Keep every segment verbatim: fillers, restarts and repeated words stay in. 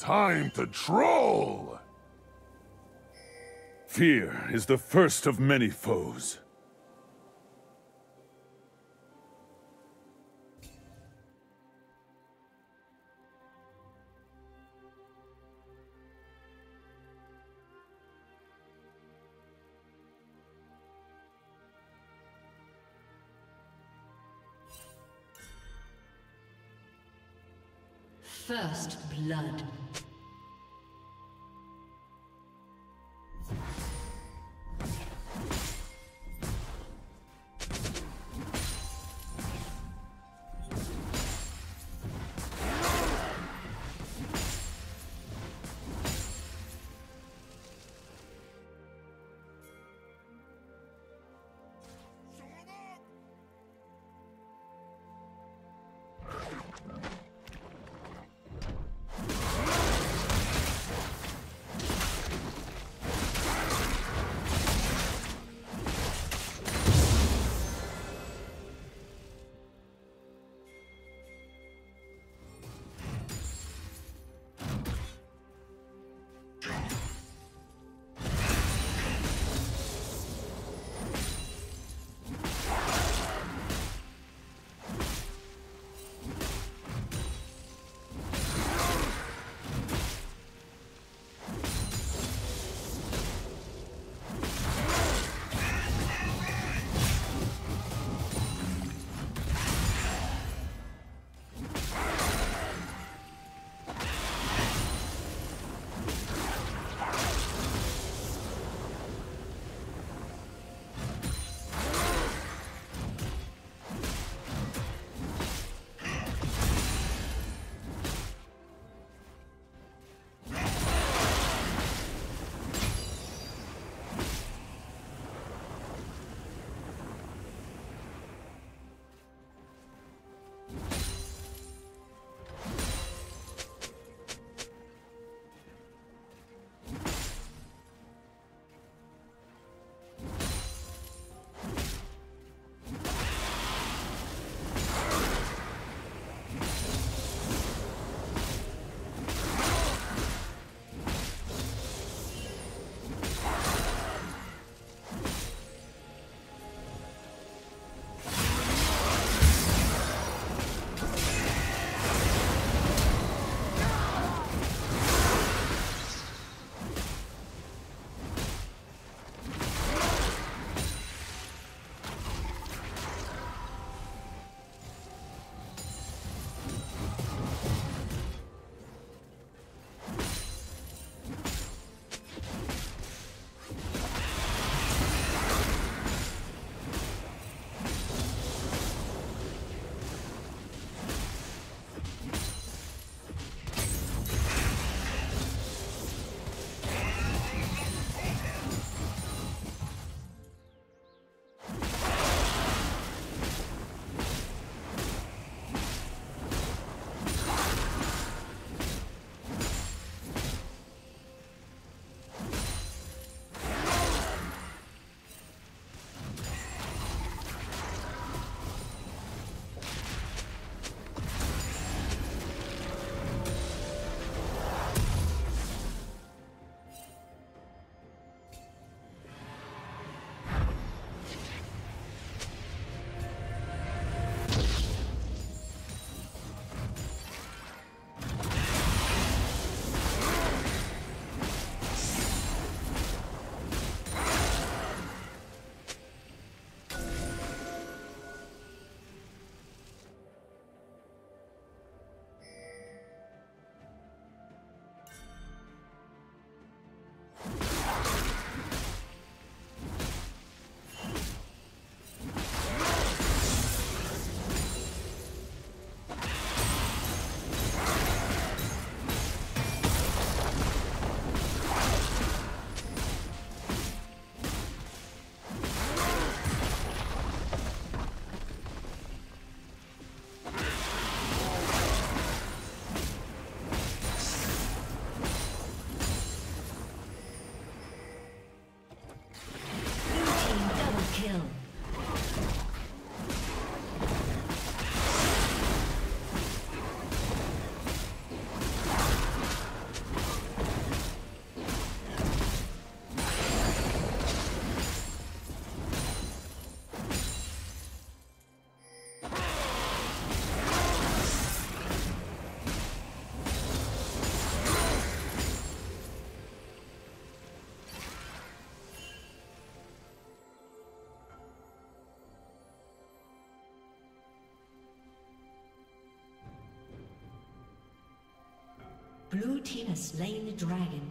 Time to troll! Fear is the first of many foes. First blood. Blue team has slain the dragon.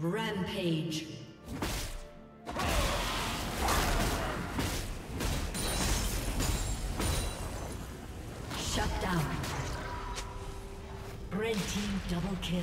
Rampage. Shut down. Red team double kill.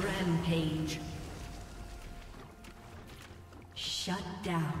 Rampage. Shut down.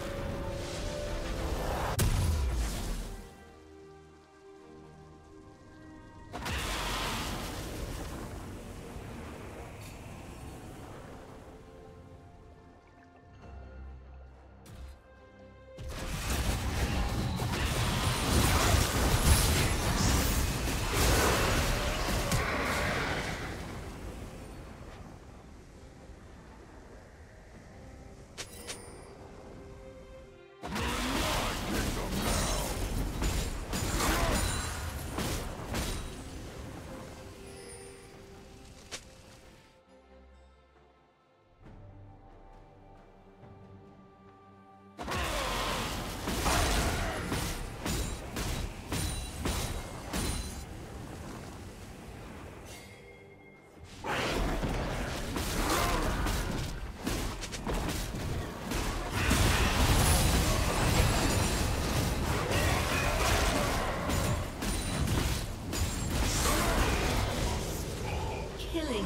Red team's turret has been destroyed.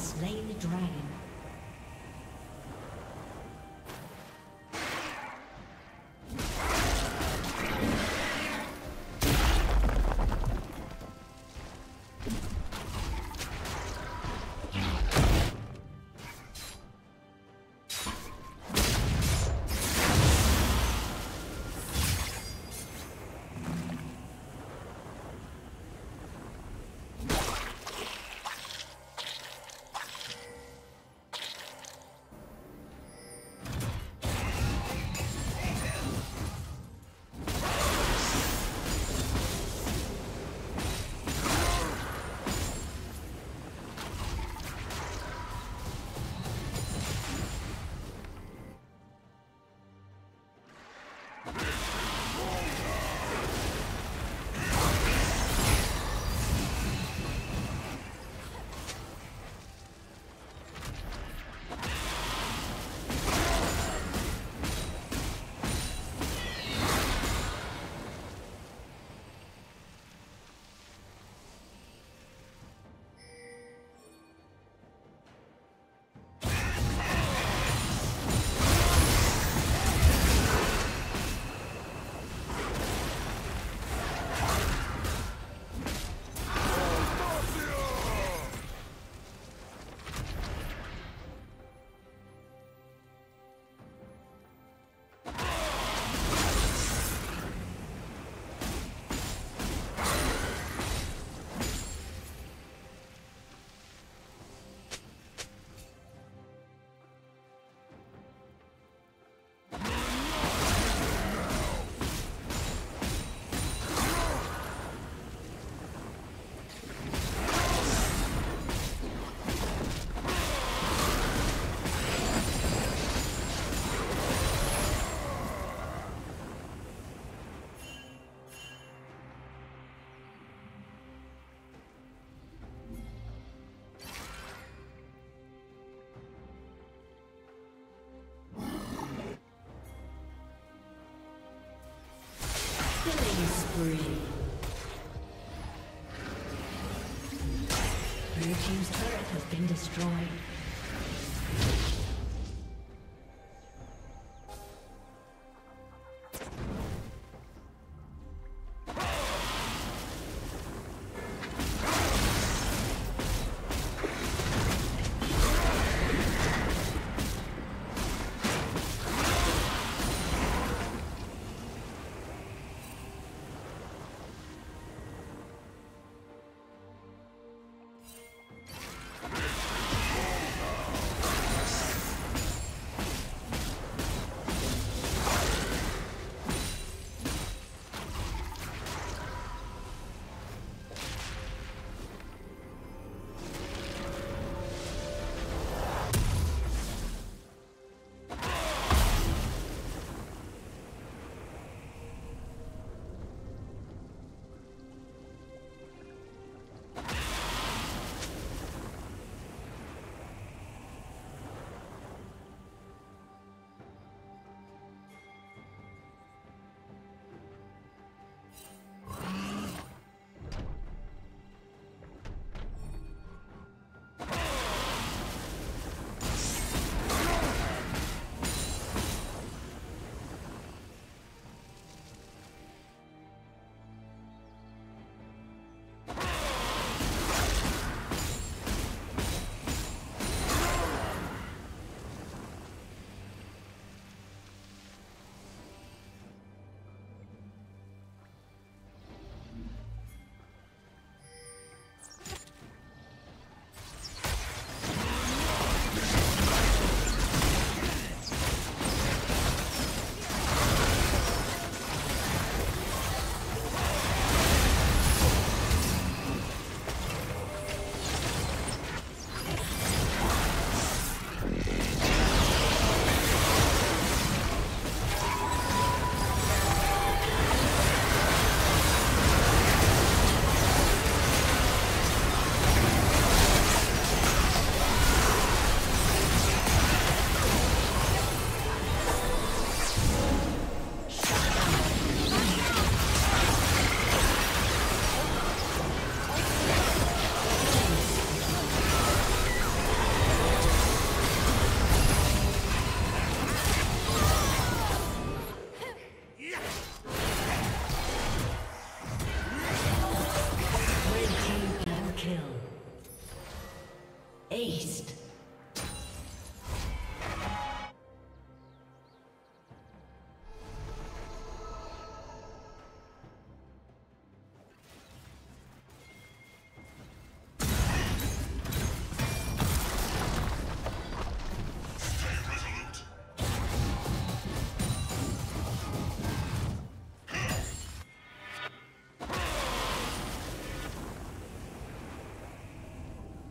Slay the dragon. Blue team's turret has been destroyed.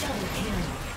Double kill.